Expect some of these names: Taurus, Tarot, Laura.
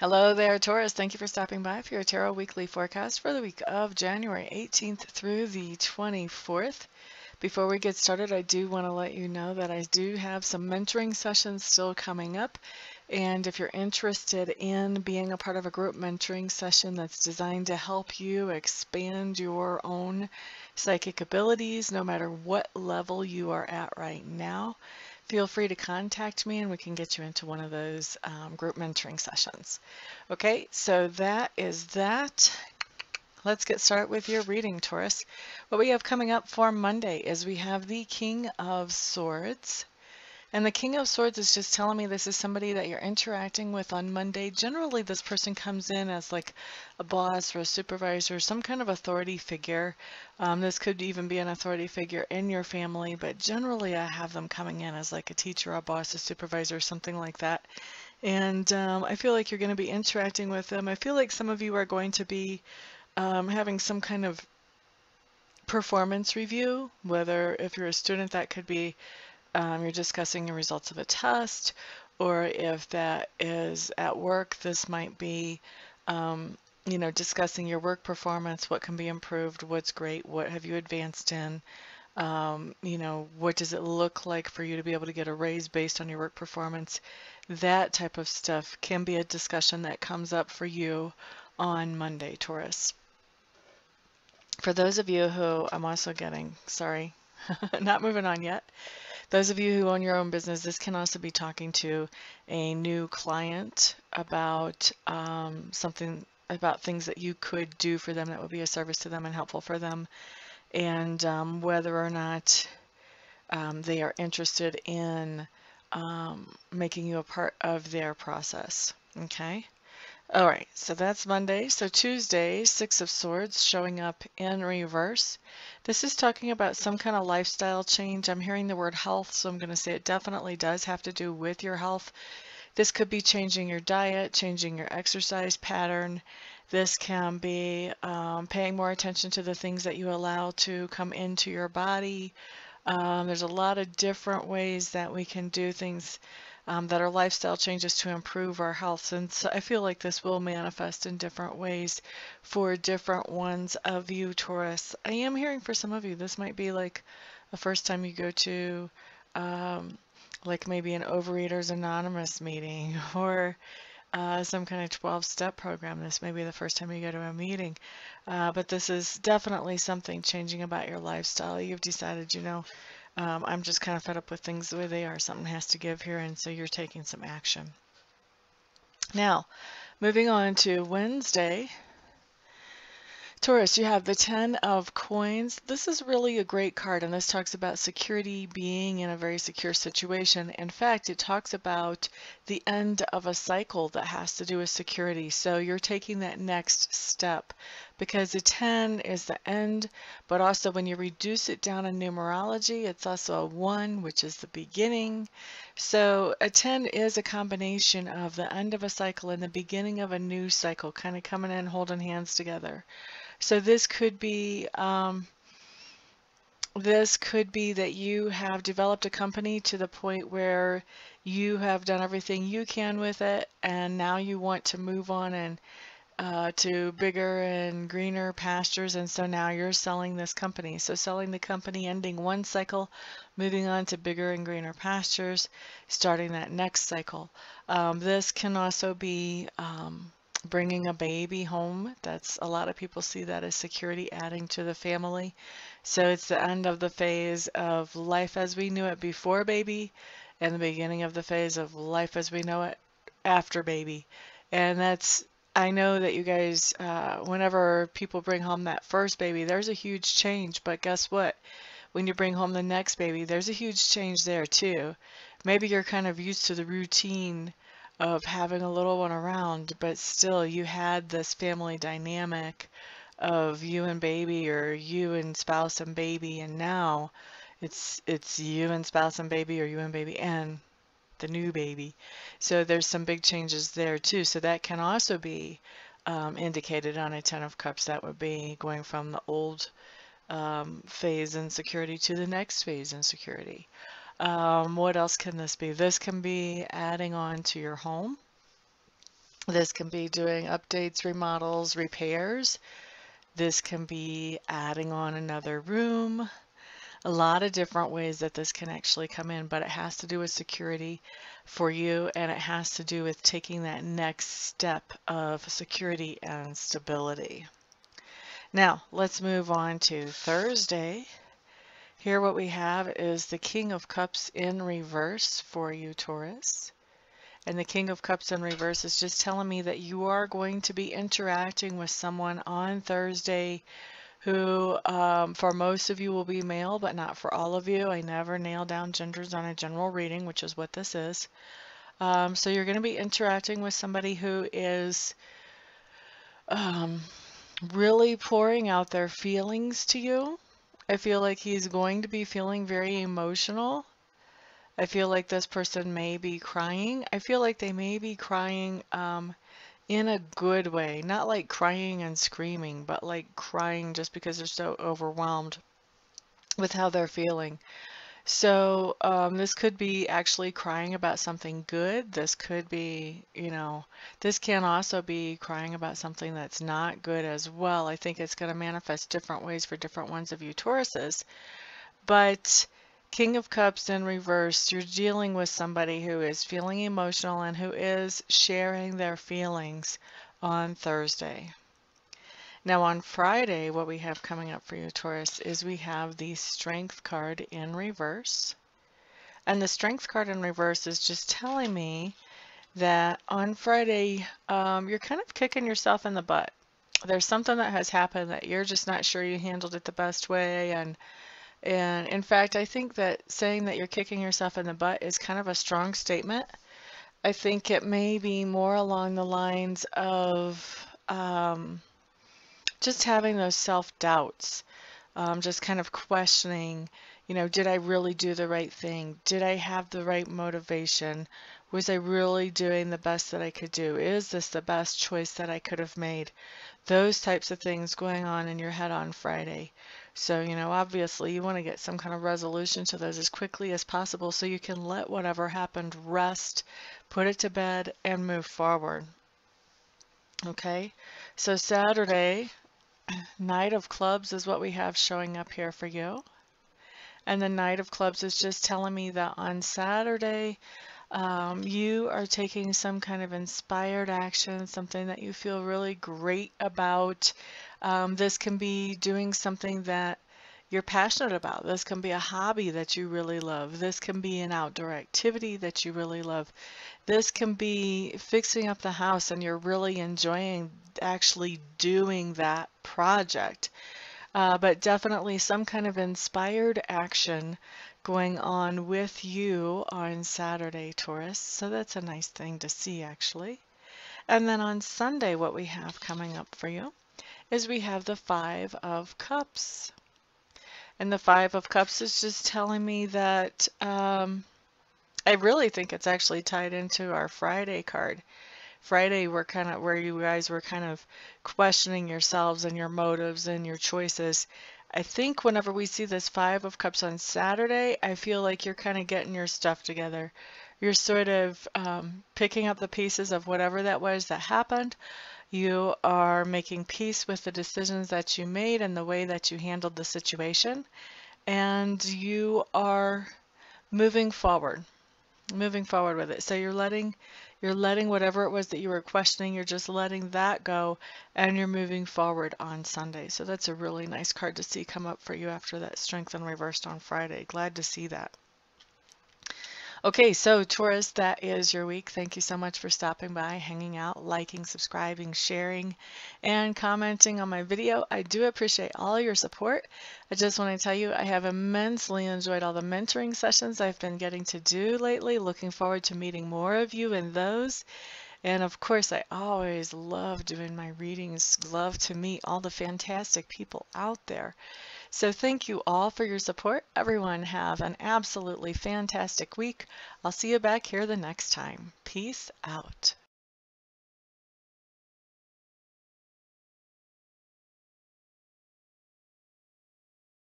Hello there, Taurus. Thank you for stopping by for your Tarot Weekly Forecast for the week of January 18th through the 24th. Before we get started, I do want to let you know that I do have some mentoring sessions still coming up. And if you're interested in being a part of a group mentoring session that's designed to help you expand your own psychic abilities, no matter what level you are at right now, feel free to contact me and we can get you into one of those group mentoring sessions. Okay, so that is that. Let's get started with your reading, Taurus. What we have coming up for Monday is we have the King of Swords. And the King of Swords is just telling me this is somebody that you're interacting with on Monday. Generally, this person comes in as like a boss or a supervisor, some kind of authority figure. This could even be an authority figure in your family, but generally I have them coming in as like a teacher, a boss, a supervisor, something like that. And I feel like you're going to be interacting with them. I feel like some of you are going to be having some kind of performance review, whether if you're a student, that could be you're discussing the results of a test, or if that is at work, this might be, you know, discussing your work performance, what can be improved, what's great, what have you advanced in, you know, what does it look like for you to be able to get a raise based on your work performance. That type of stuff can be a discussion that comes up for you on Monday, Taurus. For those of you who I'm also getting, sorry, not moving on yet. Those of you who own your own business, this can also be talking to a new client about things that you could do for them that would be a service to them and helpful for them, and whether or not they are interested in making you a part of their process. Okay. All right, so that's Monday. So Tuesday, Six of Swords showing up in reverse. This is talking about some kind of lifestyle change. I'm hearing the word health, so I'm going to say it definitely does have to do with your health. This could be changing your diet, changing your exercise pattern. This can be paying more attention to the things that you allow to come into your body. There's a lot of different ways that we can do things that are lifestyle changes to improve our health. And so I feel like this will manifest in different ways for different ones of you, Taurus. I am hearing for some of you, this might be like the first time you go to like maybe an Overeaters Anonymous meeting or some kind of 12-step program. This may be the first time you go to a meeting, but this is definitely something changing about your lifestyle. You've decided, you know, I'm just kind of fed up with things the way they are. Something has to give here, and so you're taking some action. Now, moving on to Wednesday. Taurus, you have the Ten of Coins. This is really a great card, and this talks about security, being in a very secure situation. In fact, it talks about the end of a cycle that has to do with security. So you're taking that next step because the 10 is the end, but also when you reduce it down in numerology, it's also a 1, which is the beginning. So a 10 is a combination of the end of a cycle and the beginning of a new cycle, kind of coming in, holding hands together. So this could be that you have developed a company to the point where you have done everything you can with it, and now you want to move on and to bigger and greener pastures, and so now you're selling this company. So selling the company, ending one cycle, moving on to bigger and greener pastures, starting that next cycle. This can also be bringing a baby home. That's a lot of people see that as security, adding to the family. So it's the end of the phase of life as we knew it before baby, and the beginning of the phase of life as we know it after baby. And that's, I know that you guys, whenever people bring home that first baby, there's a huge change, but guess what? When you bring home the next baby, there's a huge change there too. Maybe you're kind of used to the routine of having a little one around, but still you had this family dynamic of you and baby, or you and spouse and baby, and now it's you and spouse and baby, or you and baby and the new baby. So there's some big changes there too. So that can also be indicated on a Ten of Cups. That would be going from the old phase in security to the next phase in security. What else can this be? This can be adding on to your home. This can be doing updates, remodels, repairs. This can be adding on another room. A lot of different ways that this can actually come in, but it has to do with security for you, and it has to do with taking that next step of security and stability. Now, let's move on to Thursday. Here what we have is the King of Cups in reverse for you, Taurus. And the King of Cups in reverse is just telling me that you are going to be interacting with someone on Thursday who, for most of you, will be male, but not for all of you. I never nail down genders on a general reading, which is what this is. So you're going to be interacting with somebody who is really pouring out their feelings to you. I feel like he's going to be feeling very emotional. I feel like this person may be crying. I feel like they may be crying in a good way. Not like crying and screaming, but like crying just because they're so overwhelmed with how they're feeling. So this could be actually crying about something good. This could be, you know, this can also be crying about something that's not good as well. I think it's going to manifest different ways for different ones of you Tauruses. But King of Cups in reverse, you're dealing with somebody who is feeling emotional and who is sharing their feelings on Thursday. Now on Friday, what we have coming up for you, Taurus, is we have the Strength card in reverse. And the Strength card in reverse is just telling me that on Friday, you're kind of kicking yourself in the butt. There's something that has happened that you're just not sure you handled it the best way, and in fact, I think that saying that you're kicking yourself in the butt is kind of a strong statement. I think it may be more along the lines of just having those self-doubts, just kind of questioning, you know, did I really do the right thing? Did I have the right motivation? Was I really doing the best that I could do? Is this the best choice that I could have made? Those types of things going on in your head on Friday. So, you know, obviously you want to get some kind of resolution to those as quickly as possible so you can let whatever happened rest, put it to bed, and move forward. Okay, so Saturday, Knight of Clubs is what we have showing up here for you. And the Knight of Clubs is just telling me that on Saturday, you are taking some kind of inspired action, something that you feel really great about. This can be doing something that you're passionate about. This can be a hobby that you really love. This can be an outdoor activity that you really love. This can be fixing up the house and you're really enjoying actually doing that project. But definitely some kind of inspired action going on with you on Saturday, Taurus. So that's a nice thing to see, actually. And then on Sunday, what we have coming up for you is we have the Five of Cups. And the Five of Cups is just telling me that I really think it's actually tied into our Friday card. Friday, we're kind of where you guys were kind of questioning yourselves and your motives and your choices. I think whenever we see this Five of Cups on Saturday, I feel like you're kind of getting your stuff together. You're sort of picking up the pieces of whatever that was that happened. You are making peace with the decisions that you made and the way that you handled the situation. And you are moving forward with it. So you're letting whatever it was that you were questioning, you're just letting that go, and you're moving forward on Sunday. So that's a really nice card to see come up for you after that Strength and reversed on Friday. Glad to see that. Okay, so Taurus, that is your week. Thank you so much for stopping by, hanging out, liking, subscribing, sharing, and commenting on my video. I do appreciate all your support. I just want to tell you I have immensely enjoyed all the mentoring sessions I've been getting to do lately. Looking forward to meeting more of you in those. And of course, I always love doing my readings, love to meet all the fantastic people out there. So thank you all for your support. Everyone have an absolutely fantastic week. I'll see you back here the next time. Peace out.